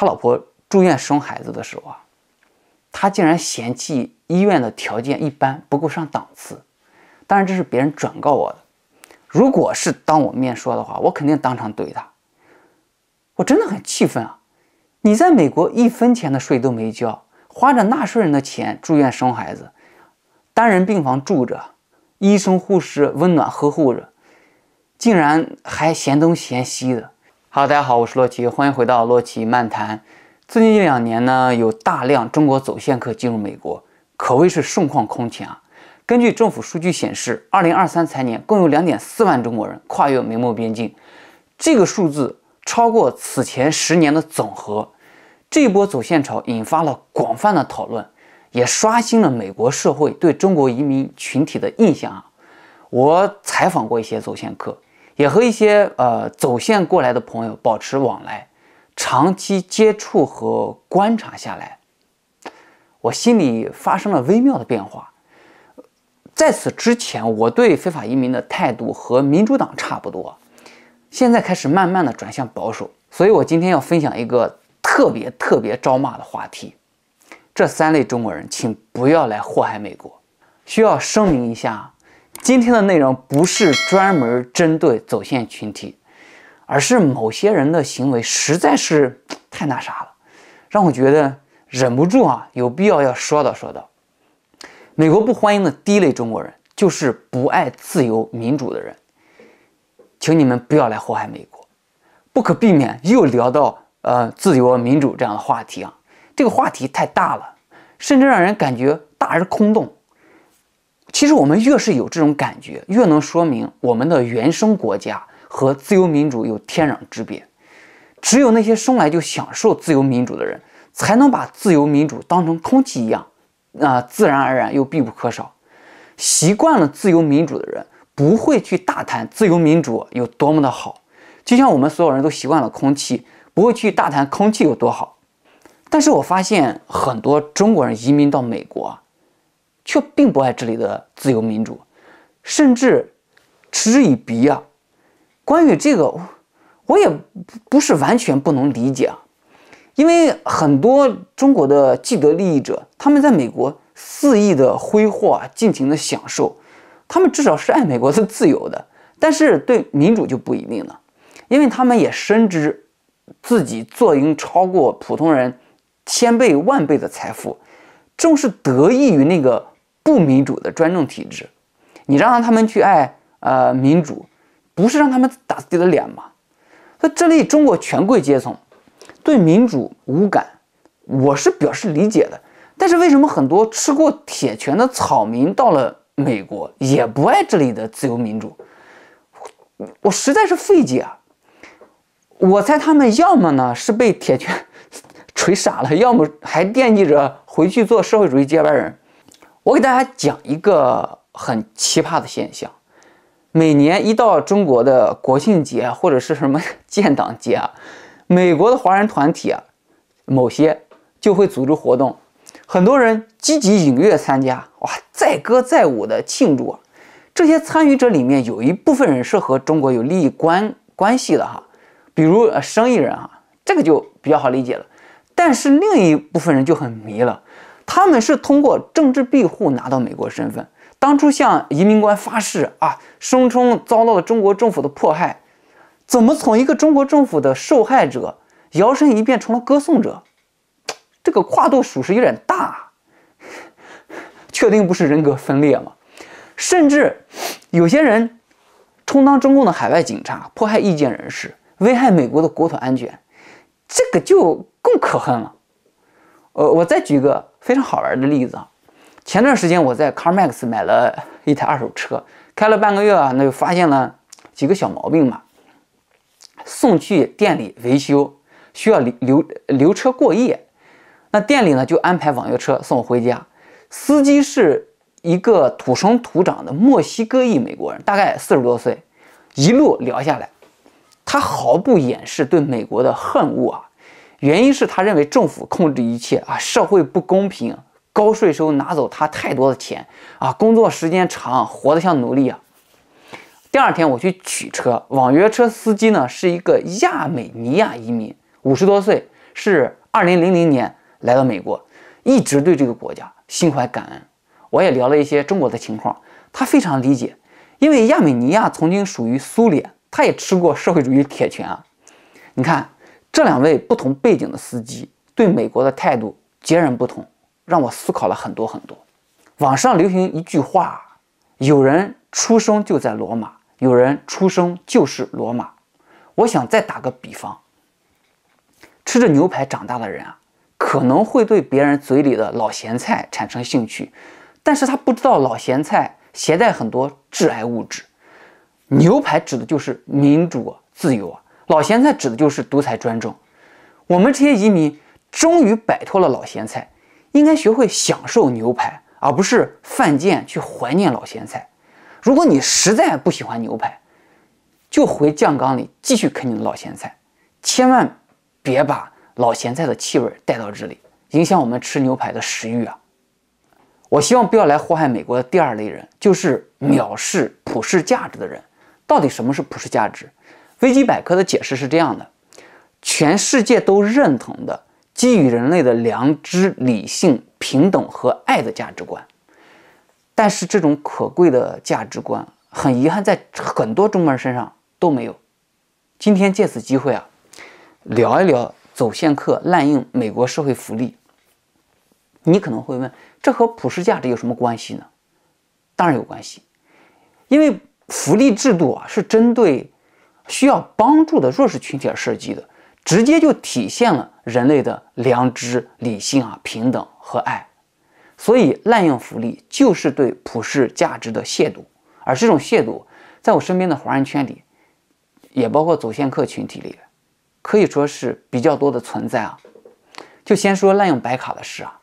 他老婆住院生孩子的时候啊，他竟然嫌弃医院的条件一般，不够上档次。当然这是别人转告我的，如果是当我面说的话，我肯定当场怼他。我真的很气愤啊！你在美国一分钱的税都没交，花着纳税人的钱住院生孩子，单人病房住着，医生护士温暖呵护着，竟然还嫌东嫌西的。哈喽，大家好，我是洛奇，欢迎回到洛奇漫谈。最近一两年呢，有大量中国走线客进入美国，可谓是盛况空前啊。根据政府数据显示，2023财年共有 2.4 万中国人跨越美墨边境，这个数字超过此前10年的总和。这一波走线潮引发了广泛的讨论，也刷新了美国社会对中国移民群体的印象啊。我采访过一些走线客，也和一些走线过来的朋友保持往来，长期接触和观察下来，我心里发生了微妙的变化。在此之前，我对非法移民的态度和民主党差不多，现在开始慢慢的转向保守。所以我今天要分享一个特别招骂的话题，这三类中国人请不要来祸害美国。需要声明一下，今天的内容不是专门针对走线群体，而是某些人的行为实在是太那啥了，让我觉得忍不住啊，有必要要说道。美国不欢迎的第一类中国人就是不爱自由民主的人，请你们不要来祸害美国。不可避免又聊到自由民主这样的话题啊，这个话题太大了，甚至让人感觉大而空洞。其实我们越是有这种感觉，越能说明我们的原生国家和自由民主有天壤之别。只有那些生来就享受自由民主的人，才能把自由民主当成空气一样自然而然又必不可少。习惯了自由民主的人不会去大谈自由民主有多么的好，就像我们所有人都习惯了空气，不会去大谈空气有多好。但是我发现很多中国人移民到美国，却并不爱这里的自由民主，甚至嗤之以鼻啊。关于这个，我也不是完全不能理解啊，因为很多中国的既得利益者，他们在美国肆意的挥霍尽情的享受，他们至少是爱美国是自由的，但是对民主就不一定了，因为他们也深知自己坐拥超过普通人千倍万倍的财富，正是得益于那个不民主的专政体制。你让他们去爱民主，不是让他们打自己的脸吗？那这类中国权贵阶层对民主无感，我是表示理解的。但是为什么很多吃过铁拳的草民到了美国也不爱这里的自由民主，我实在是费解啊！我猜他们要么呢是被铁拳锤傻了，要么还惦记着回去做社会主义接班人。我给大家讲一个很奇葩的现象，每年一到中国的国庆节或者是什么建党节啊，美国的华人团体啊，某些就会组织活动，很多人积极踊跃参加，哇，载歌载舞的庆祝啊！这些参与者里面有一部分人是和中国有利益关系的哈，比如生意人哈，这个就比较好理解了。但是另一部分人就很迷了，他们是通过政治庇护拿到美国身份，当初向移民官发誓啊，声称遭到了中国政府的迫害，怎么从一个中国政府的受害者摇身一变成了歌颂者？这个跨度属实有点大，确定不是人格分裂吗？甚至有些人充当中共的海外警察，迫害意见人士，危害美国的国土安全，这个就更可恨了。我再举一个非常好玩的例子啊，前段时间我在 CarMax 买了一台二手车，开了半个月啊，那就发现了几个小毛病嘛，送去店里维修需要留车过夜。那店里呢就安排网约车送我回家，司机是一个土生土长的墨西哥裔美国人，大概40多岁，一路聊下来，他毫不掩饰对美国的恨恶啊。原因是他认为政府控制一切啊，社会不公平，高税收拿走他太多的钱啊，工作时间长，活得像奴隶啊。第二天我去取车，网约车司机呢是一个亚美尼亚移民，50多岁，是2000年来到美国，一直对这个国家心怀感恩。我也聊了一些中国的情况，他非常理解，因为亚美尼亚曾经属于苏联，他也吃过社会主义铁拳啊。你看这两位不同背景的司机对美国的态度截然不同，让我思考了很多很多。网上流行一句话，有人出生就在罗马，有人出生就是罗马。我想再打个比方，吃着牛排长大的人啊，可能会对别人嘴里的老咸菜产生兴趣，但是他不知道老咸菜携带很多致癌物质。牛排指的就是民主啊、自由啊，老咸菜指的就是独裁专政。我们这些移民终于摆脱了老咸菜，应该学会享受牛排，而不是犯贱去怀念老咸菜。如果你实在不喜欢牛排，就回酱缸里继续啃你的老咸菜，千万别把老咸菜的气味带到这里，影响我们吃牛排的食欲啊！我希望不要来祸害美国的第二类人，就是藐视普世价值的人。到底什么是普世价值？维基百科的解释是这样的：全世界都认同的基于人类的良知、理性、平等和爱的价值观。但是这种可贵的价值观，很遗憾在很多中国人身上都没有。今天借此机会啊，聊一聊走线客滥用美国社会福利。你可能会问，这和普世价值有什么关系呢？当然有关系，因为福利制度啊是针对需要帮助的弱势群体而设计的，直接就体现了人类的良知、理性啊、平等和爱。所以滥用福利就是对普世价值的亵渎，而这种亵渎在我身边的华人圈里，也包括走线客群体里，可以说是比较多的存在啊。就先说滥用白卡的事啊，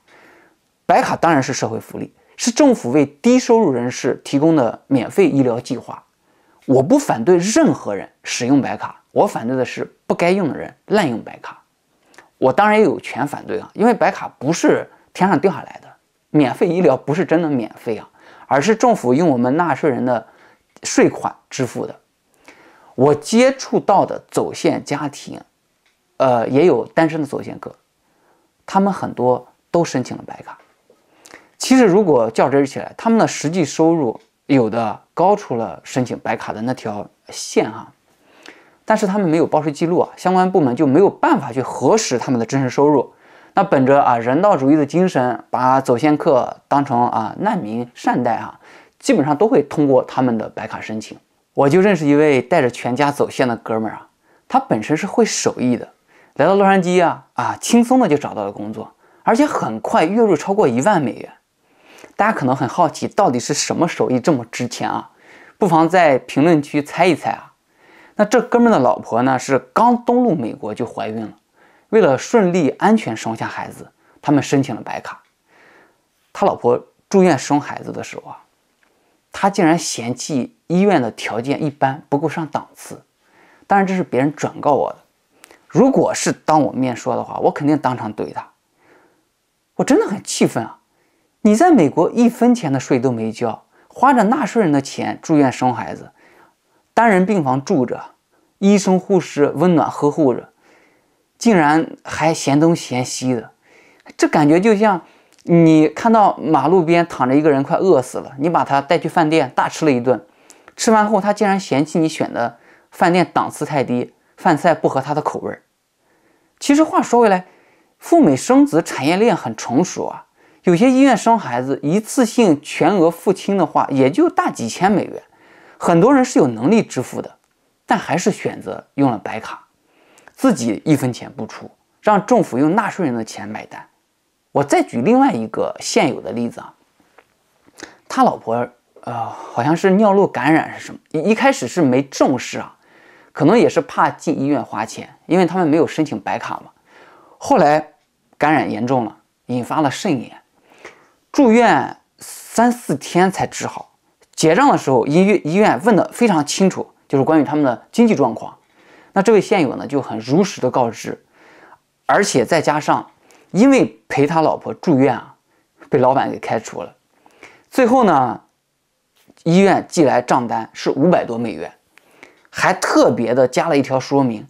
白卡当然是社会福利，是政府为低收入人士提供的免费医疗计划。我不反对任何人使用白卡，我反对的是不该用的人滥用白卡。我当然也有权反对啊，因为白卡不是天上掉下来的，免费医疗不是真的免费啊，而是政府用我们纳税人的税款支付的。我接触到的走线家庭，也有单身的走线客，他们很多都申请了白卡。其实如果较真起来，他们的实际收入有的高出了申请白卡的那条线啊，但是他们没有报税记录啊，相关部门就没有办法去核实他们的真实收入。那本着啊人道主义的精神，把走线客当成啊难民善待啊，基本上都会通过他们的白卡申请。我就认识一位带着全家走线的哥们儿啊，他本身是会手艺的，来到洛杉矶啊轻松的就找到了工作，而且很快月入超过1万美元。大家可能很好奇，到底是什么手艺这么值钱啊？不妨在评论区猜一猜啊。那这哥们的老婆呢，是刚登陆美国就怀孕了，为了顺利安全生下孩子，他们申请了白卡。他老婆住院生孩子的时候啊，他竟然嫌弃医院的条件一般，不够上档次。当然这是别人转告我的，如果是当我面说的话，我肯定当场怼他。我真的很气愤啊，你在美国1分钱的税都没交，花着纳税人的钱住院生孩子，单人病房住着，医生护士温暖呵护着，竟然还嫌东嫌西的。这感觉就像你看到马路边躺着一个人快饿死了，你把他带去饭店大吃了一顿，吃完后他竟然嫌弃你选的饭店档次太低，饭菜不合他的口味。其实话说回来，赴美生子产业链很成熟啊，有些医院生孩子一次性全额付清的话，也就大几千美元，很多人是有能力支付的，但还是选择用了白卡，自己1分钱不出，让政府用纳税人的钱买单。我再举另外一个现有的例子啊，他老婆好像是尿路感染是什么，一开始是没正视啊，可能也是怕进医院花钱，因为他们没有申请白卡嘛。后来感染严重了，引发了肾炎，住院3-4天才治好。结账的时候，医院问得非常清楚，就是关于他们的经济状况。那这位线友呢就很如实的告知，而且再加上因为陪他老婆住院啊，被老板给开除了。最后呢，医院寄来账单是500多美元，还特别的加了一条说明，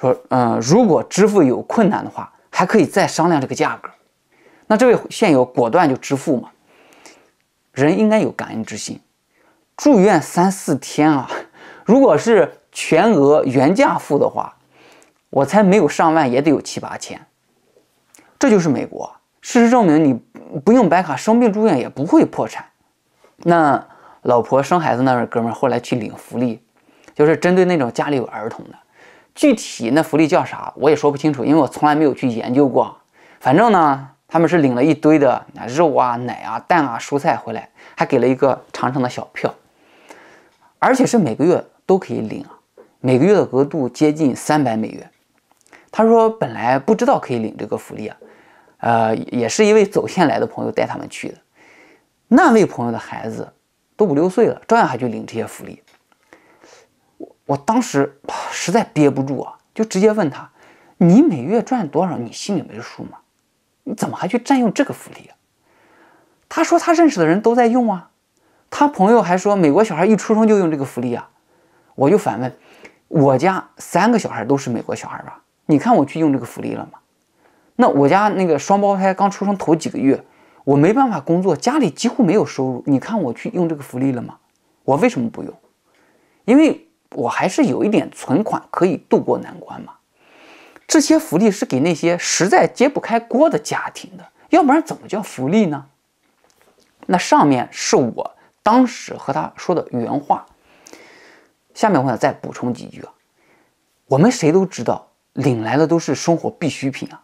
说如果支付有困难的话，还可以再商量这个价格。那这位现友果断就支付嘛。人应该有感恩之心，住院3、4天啊，如果是全额原价付的话，我猜没有上万也得有7、8千。这就是美国。事实证明，你不用白卡生病住院也不会破产。那老婆生孩子那位哥们后来去领福利，就是针对那种家里有儿童的。 具体那福利叫啥，我也说不清楚，因为我从来没有去研究过。反正呢，他们是领了一堆的肉啊、奶啊、蛋啊、蔬菜回来，还给了一个长长的小票，而且是每个月都可以领啊，每个月的额度接近$300。他说本来不知道可以领这个福利啊，也是一位走线来的朋友带他们去的。那位朋友的孩子都5、6岁了，照样还去领这些福利。 我当时实在憋不住啊，就直接问他：“你每月赚多少？你心里没数吗？你怎么还去占用这个福利啊？”他说他认识的人都在用啊，他朋友还说美国小孩一出生就用这个福利啊。我就反问：“我家3个小孩都是美国小孩吧？你看我去用这个福利了吗？那我家那个双胞胎刚出生头几个月，我没办法工作，家里几乎没有收入。你看我去用这个福利了吗？我为什么不用？因为。” 我还是有一点存款可以渡过难关嘛。这些福利是给那些实在揭不开锅的家庭的，要不然怎么叫福利呢？那上面是我当时和他说的原话。下面我想再补充几句啊。我们谁都知道，领来的都是生活必需品啊，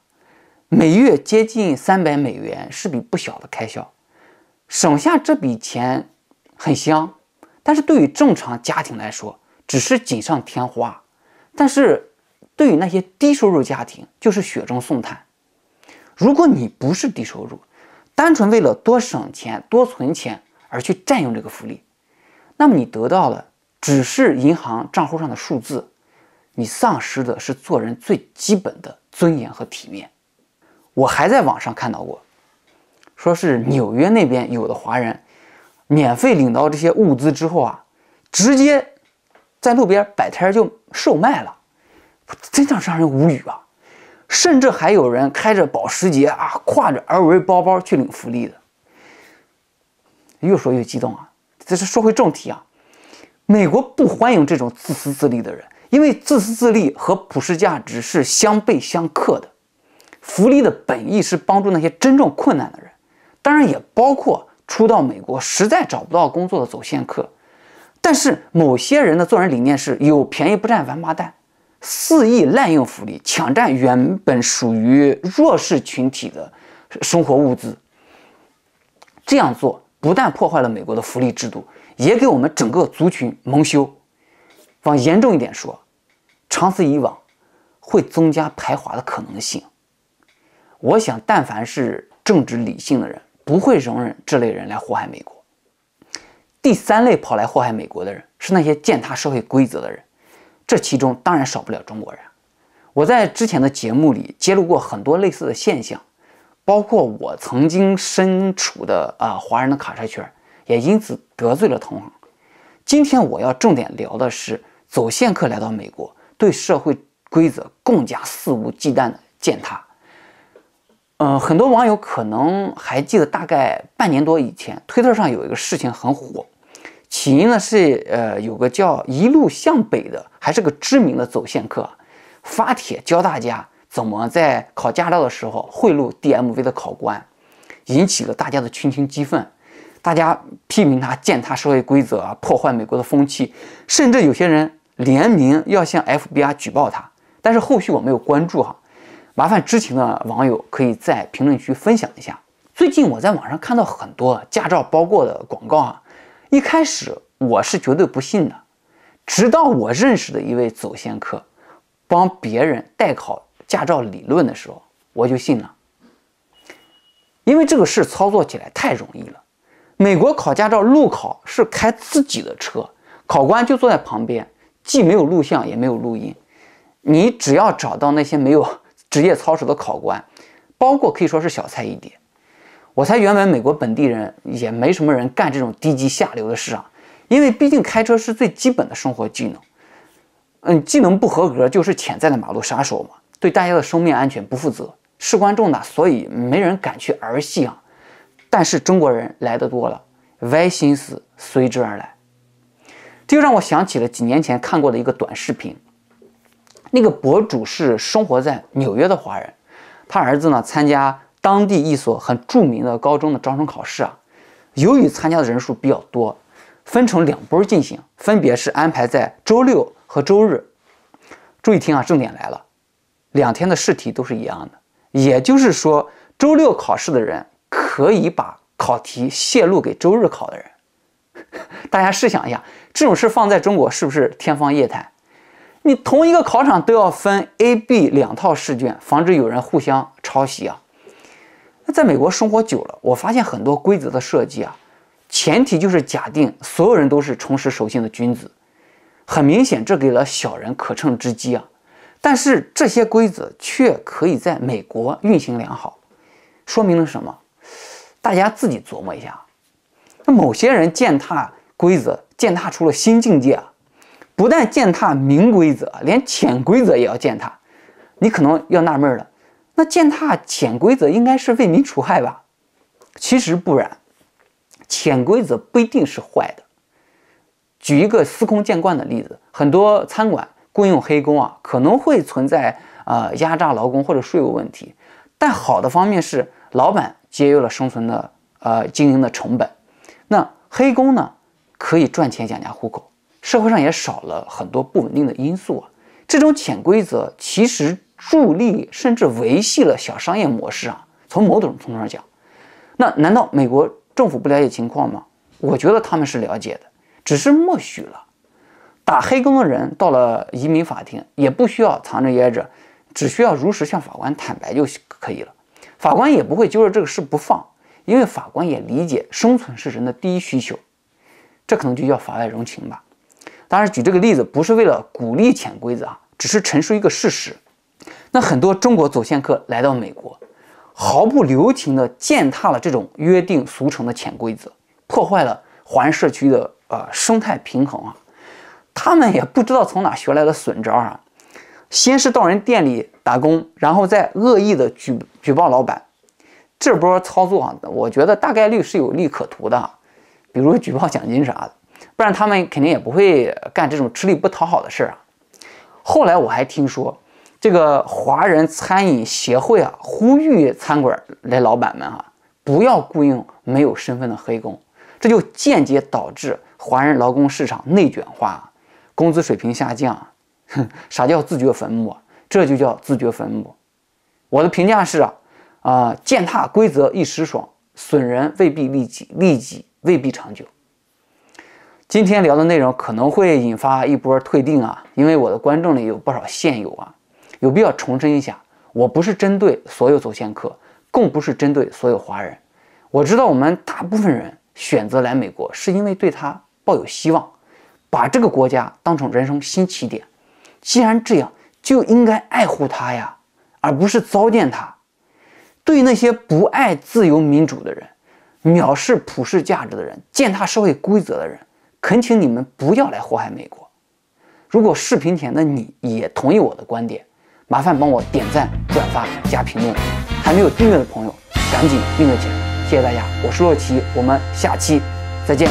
每月接近$300是笔不小的开销，省下这笔钱很香，但是对于正常家庭来说， 只是锦上添花，但是对于那些低收入家庭就是雪中送炭。如果你不是低收入，单纯为了多省钱、多存钱而去占用这个福利，那么你得到的只是银行账户上的数字，你丧失的是做人最基本的尊严和体面。我还在网上看到过，说是纽约那边有的华人免费领到这些物资之后啊，直接 在路边摆摊就售卖了，真的让人无语啊！甚至还有人开着保时捷啊，挎着LV包包去领福利的。越说越激动啊！这是说回正题啊，美国不欢迎这种自私自利的人，因为自私自利和普世价值是相悖相克的。福利的本意是帮助那些真正困难的人，当然也包括初到美国实在找不到工作的走线客。 但是某些人的做人理念是有便宜不占王八蛋，肆意滥用福利，抢占原本属于弱势群体的生活物资。这样做不但破坏了美国的福利制度，也给我们整个族群蒙羞。往严重一点说，长此以往，会增加排华的可能性。我想，但凡是政治理性的人，不会容忍这类人来祸害美国。 第三类跑来祸害美国的人是那些践踏社会规则的人，这其中当然少不了中国人。我在之前的节目里揭露过很多类似的现象，包括我曾经身处的华人的卡车圈，也因此得罪了同行。今天我要重点聊的是走线客来到美国对社会规则更加肆无忌惮的践踏。 很多网友可能还记得，大概半年多以前，推特上有一个事情很火，起因呢是有个叫“一路向北”的，还是个知名的走线客，发帖教大家怎么在考驾照的时候贿赂 DMV 的考官，引起了大家的群情激愤，大家批评他践踏社会规则啊，破坏美国的风气，甚至有些人联名要向 FBI 举报他，但是后续我没有关注哈。 麻烦知情的网友可以在评论区分享一下。最近我在网上看到很多驾照包过的广告啊，一开始我是绝对不信的，直到我认识的一位走线客帮别人代考驾照理论的时候，我就信了。因为这个事操作起来太容易了。美国考驾照路考是开自己的车，考官就坐在旁边，既没有录像也没有录音，你只要找到那些没有 职业操守的考官，包括可以说是小菜一碟。我猜原本美国本地人也没什么人干这种低级下流的事啊，因为毕竟开车是最基本的生活技能。技能不合格就是潜在的马路杀手嘛，对大家的生命安全不负责。事关重大，所以没人敢去儿戏啊。但是中国人来得多了，歪心思随之而来。这就让我想起了几年前看过的一个短视频，那个博主是生活在纽约的华人，他儿子呢参加当地一所很著名的高中的招生考试啊，由于参加的人数比较多，分成两波进行，分别是安排在周六和周日。注意听啊，重点来了，两天的试题都是一样的，也就是说，周六考试的人可以把考题泄露给周日考的人。大家试想一下，这种事放在中国是不是天方夜谭？你同一个考场都要分 A、B 两套试卷，防止有人互相抄袭啊。那在美国生活久了，我发现很多规则的设计啊，前提就是假定所有人都是诚实守信的君子。很明显，这给了小人可乘之机啊。但是这些规则却可以在美国运行良好，说明了什么？大家自己琢磨一下。那某些人践踏规则，践踏出了新境界啊！不但践踏明规则，连潜规则也要践踏。你可能要纳闷了，那践踏潜规则应该是为民除害吧？其实不然，潜规则不一定是坏的。举一个司空见惯的例子，很多餐馆雇佣黑工啊，可能会存在压榨劳工或者税务问题。但好的方面是，老板节约了生存的经营的成本。那黑工呢，可以赚钱养家糊口，社会上也少了很多不稳定的因素啊。这种潜规则其实助力甚至维系了小商业模式啊。从某种程度上讲，那难道美国政府不了解情况吗？我觉得他们是了解的，只是默许了。打黑工的人到了移民法庭也不需要藏着掖着，只需要如实向法官坦白就可以了。法官也不会揪着这个事不放。因为法官也理解生存是人的第一需求，这可能就叫法外容情吧。当然，举这个例子不是为了鼓励潜规则啊，只是陈述一个事实。那很多中国走线客来到美国，毫不留情地践踏了这种约定俗成的潜规则，破坏了华人社区的生态平衡啊。他们也不知道从哪学来的损招啊，先是到人店里打工，然后再恶意地举报老板。这波操作啊，我觉得大概率是有利可图的，比如举报奖金啥的，不然他们肯定也不会干这种吃力不讨好的事啊。后来我还听说，这个华人餐饮协会啊，呼吁餐馆的老板们啊，不要雇佣没有身份的黑工，这就间接导致华人劳工市场内卷化，工资水平下降。啥叫自掘坟墓啊？这就叫自掘坟墓。我的评价是啊。践踏规则一时爽，损人未必利己，利己未必长久。今天聊的内容可能会引发一波退订啊，因为我的观众里有不少线友啊，有必要重申一下，我不是针对所有走线客，更不是针对所有华人。我知道我们大部分人选择来美国是因为对他抱有希望，把这个国家当成人生新起点。既然这样，就应该爱护他呀，而不是糟践他。对于那些不爱自由民主的人，藐视普世价值的人，践踏社会规则的人，恳请你们不要来祸害美国。如果视频前的你也同意我的观点，麻烦帮我点赞、转发、加评论。还没有订阅的朋友，赶紧订阅起来！谢谢大家，我是洛奇，我们下期再见。